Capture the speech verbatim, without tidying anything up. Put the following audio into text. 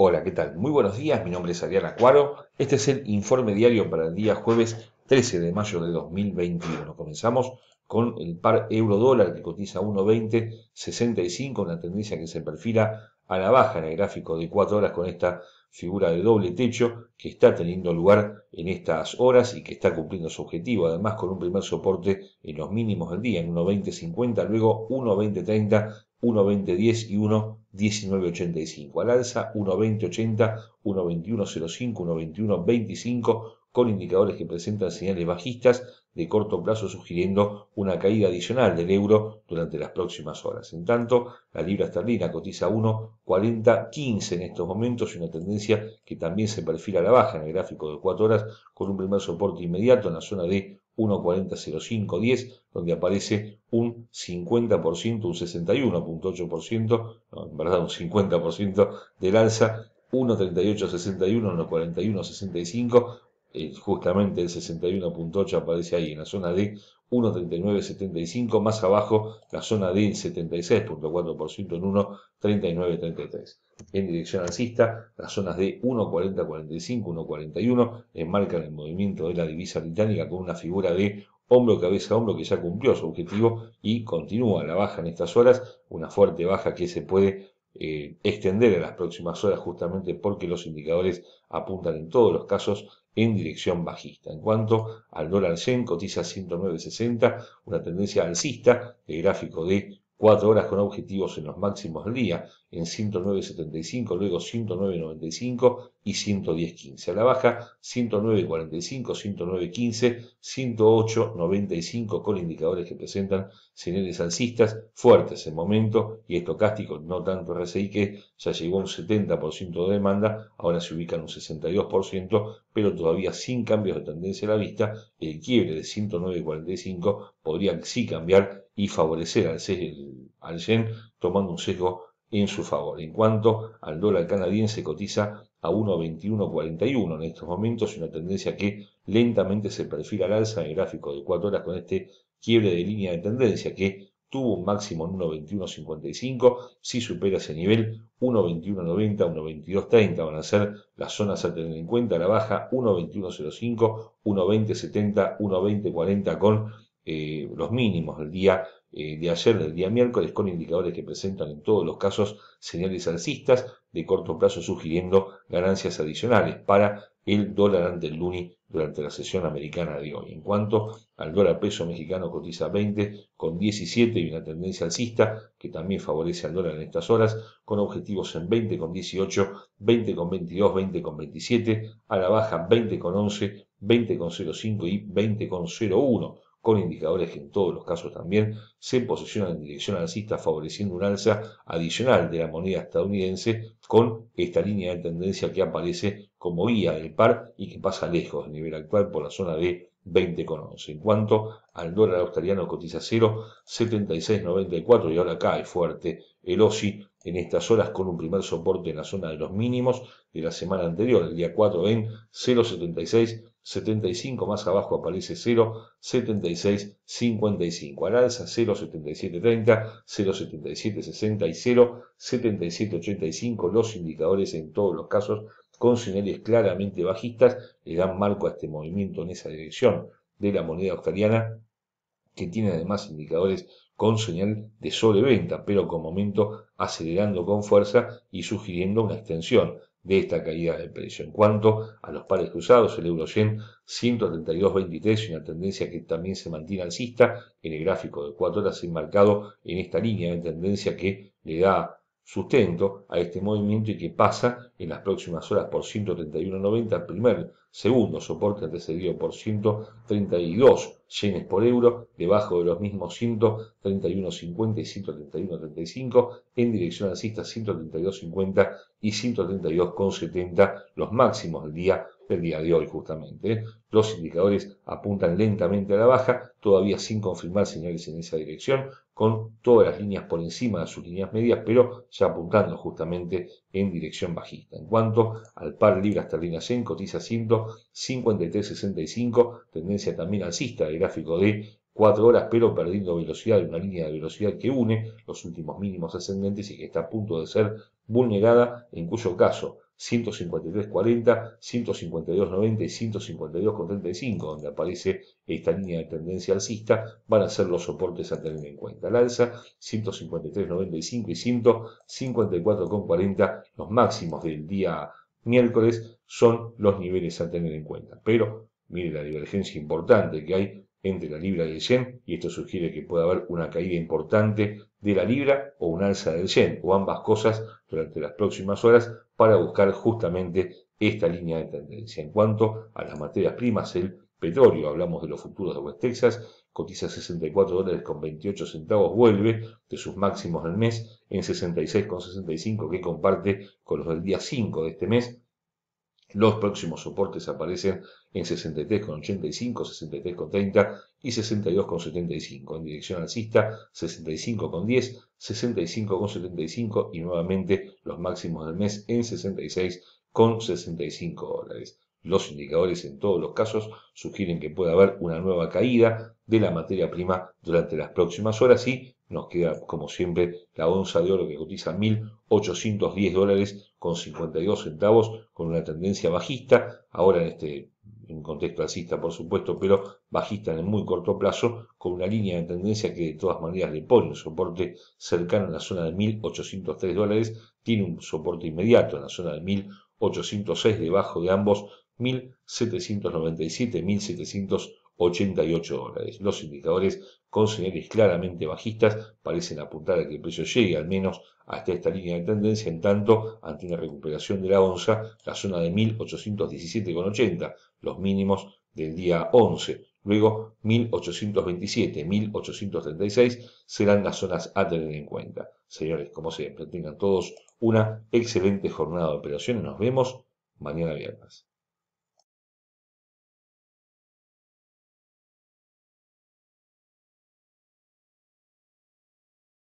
Hola, ¿qué tal? Muy buenos días, mi nombre es Adrian Aquaro. Este es el informe diario para el día jueves trece de mayo de dos mil veintiuno. Comenzamos con el par euro-dólar que cotiza uno veinte sesenta y cinco, una tendencia que se perfila a la baja en el gráfico de cuatro horas con esta figura de doble techo que está teniendo lugar en estas horas y que está cumpliendo su objetivo, además con un primer soporte en los mínimos del día, en uno veinte cincuenta, luego uno veinte treinta, uno veinte diez y uno diecinueve ochenta y cinco. Al alza uno veinte ochenta, uno veintiuno cero cinco, uno veintiuno veinticinco, con indicadores que presentan señales bajistas de corto plazo sugiriendo una caída adicional del euro durante las próximas horas. En tanto, la libra esterlina cotiza uno cuarenta quince en estos momentos y una tendencia que también se perfila a la baja en el gráfico de cuatro horas con un primer soporte inmediato en la zona de uno cuarenta cero cinco diez, donde aparece un cincuenta por ciento, un sesenta y uno punto ocho por ciento, no, en verdad un cincuenta por ciento del alza, uno treinta y ocho sesenta y uno, uno cuarenta y uno sesenta y cinco, eh, justamente el sesenta y uno punto ocho aparece ahí en la zona de uno treinta y nueve setenta y cinco, más abajo la zona del setenta y seis punto cuatro por ciento en uno treinta y nueve treinta y tres. En dirección alcista, las zonas de uno cuarenta cuarenta y cinco, uno cuarenta y uno enmarcan el movimiento de la divisa británica con una figura de hombro, cabeza, hombro que ya cumplió su objetivo y continúa la baja en estas horas, una fuerte baja que se puede eh, extender en las próximas horas justamente porque los indicadores apuntan en todos los casos en dirección bajista. En cuanto al dólar yen, cotiza ciento nueve sesenta, una tendencia alcista de gráfico de cuatro horas con objetivos en los máximos del día, en ciento nueve setenta y cinco, luego ciento nueve noventa y cinco y ciento diez quince. A la baja, ciento nueve cuarenta y cinco, ciento nueve quince, ciento ocho noventa y cinco, con indicadores que presentan señales alcistas fuertes en momento y estocásticos, no tanto R S I, que ya llegó a un setenta por ciento de demanda, ahora se ubica en un sesenta y dos por ciento, pero todavía sin cambios de tendencia a la vista. El quiebre de ciento nueve cuarenta y cinco podría sí cambiar y favorecer al, al yen tomando un sesgo en su favor. En cuanto al dólar canadiense, cotiza a uno veintiuno cuarenta y uno en estos momentos, una tendencia que lentamente se perfila al alza en el gráfico de cuatro horas con este quiebre de línea de tendencia que tuvo un máximo en uno veintiuno cincuenta y cinco, si supera ese nivel uno veintiuno noventa, uno veintidós treinta van a ser las zonas a tener en cuenta, la baja uno veintiuno cero cinco, uno veinte setenta, uno veinte cuarenta con Eh, los mínimos del día eh, de ayer, del día miércoles, con indicadores que presentan en todos los casos señales alcistas de corto plazo sugiriendo ganancias adicionales para el dólar ante el loonie durante la sesión americana de hoy. En cuanto al dólar peso mexicano, cotiza veinte con diecisiete y una tendencia alcista que también favorece al dólar en estas horas con objetivos en veinte con dieciocho, veinte con veintidós, veinte con veintisiete, a la baja veinte con once, veinte con cero cinco y veinte con cero uno. Con indicadores que en todos los casos también se posicionan en dirección alcista favoreciendo un alza adicional de la moneda estadounidense con esta línea de tendencia que aparece como guía del par y que pasa lejos del nivel actual por la zona de veinte con once. En cuanto al dólar australiano, cotiza cero setenta y seis noventa y cuatro y ahora cae fuerte el Aussie en estas horas con un primer soporte en la zona de los mínimos de la semana anterior, el día cuatro en cero setenta y seis setenta y cinco, más abajo aparece cero setenta y seis cincuenta y cinco, al alza cero setenta y siete treinta, cero setenta y siete sesenta y cero setenta y siete ochenta y cinco, los indicadores en todos los casos con señales claramente bajistas le dan marco a este movimiento en esa dirección de la moneda australiana, que tiene además indicadores con señal de sobreventa, pero con momento acelerando con fuerza y sugiriendo una extensión de esta caída del precio. En cuanto a los pares cruzados, el euro-yen ciento treinta y dos veintitrés, una tendencia que también se mantiene alcista en el gráfico de cuatro horas enmarcado en esta línea de tendencia que le da sustento a este movimiento y que pasa en las próximas horas por ciento treinta y uno noventa, primer, segundo soporte antecedido por ciento treinta y dos yenes por euro, debajo de los mismos ciento treinta y uno cincuenta y ciento treinta y uno treinta y cinco, en dirección alcista ciento treinta y dos cincuenta y ciento treinta y dos setenta, los máximos del día del día de hoy justamente. Los indicadores apuntan lentamente a la baja, todavía sin confirmar señales en esa dirección, con todas las líneas por encima de sus líneas medias, pero ya apuntando justamente en dirección bajista. En cuanto al par libra esterlina yen, cotiza ciento cincuenta y tres sesenta y cinco, tendencia también alcista de gráfico de cuatro horas, pero perdiendo velocidad, una línea de velocidad que une los últimos mínimos ascendentes y que está a punto de ser vulnerada, en cuyo caso ciento cincuenta y tres cuarenta, ciento cincuenta y dos noventa y ciento cincuenta y dos treinta y cinco, donde aparece esta línea de tendencia alcista, van a ser los soportes a tener en cuenta. Al alza, ciento cincuenta y tres noventa y cinco y ciento cincuenta y cuatro cuarenta, los máximos del día miércoles, son los niveles a tener en cuenta. Pero, mire la divergencia importante que hay entre la libra y el yen, y esto sugiere que puede haber una caída importante de la libra o un alza del yen, o ambas cosas durante las próximas horas, para buscar justamente esta línea de tendencia. En cuanto a las materias primas, el petróleo, hablamos de los futuros de West Texas, cotiza sesenta y cuatro dólares con veintiocho centavos, vuelve de sus máximos del mes en sesenta y seis con sesenta y cinco que comparte con los del día cinco de este mes. Los próximos soportes aparecen en sesenta y tres con ochenta y cinco, sesenta y tres con treinta y sesenta y dos con setenta y cinco. En dirección alcista, sesenta y cinco con diez, sesenta y cinco con setenta y cinco y nuevamente los máximos del mes en sesenta y seis con sesenta y cinco dólares. Los indicadores en todos los casos sugieren que puede haber una nueva caída de la materia prima durante las próximas horas y nos queda, como siempre, la onza de oro que cotiza mil ochocientos diez dólares con cincuenta y dos centavos con una tendencia bajista, ahora en este en contexto alcista por supuesto, pero bajista en el muy corto plazo, con una línea de tendencia que de todas maneras le pone un soporte cercano en la zona de mil ochocientos tres dólares, tiene un soporte inmediato en la zona de mil ochocientos seis, debajo de ambos mil setecientos noventa y siete, mil setecientos ochenta y ocho dólares. Los indicadores con señales claramente bajistas parecen apuntar a que el precio llegue al menos hasta esta línea de tendencia, en tanto, ante una recuperación de la onza, la zona de mil ochocientos diecisiete con ochenta, los mínimos del día once, luego mil ochocientos veintisiete, mil ochocientos treinta y seis serán las zonas a tener en cuenta. Señores, como siempre, tengan todos una excelente jornada de operaciones. Nos vemos mañana viernes.